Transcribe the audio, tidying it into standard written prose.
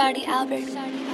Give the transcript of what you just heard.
Sorry, Albert.